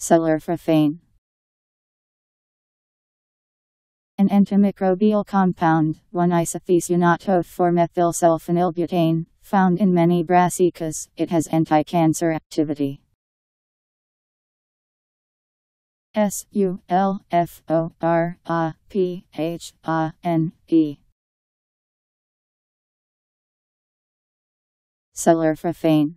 Sulforaphane, an antimicrobial compound, 1-isothiocyanato-4-methylsulfinylbutane, found in many brassicas. It has anti-cancer activity. Sulforaphane. Sulforaphane.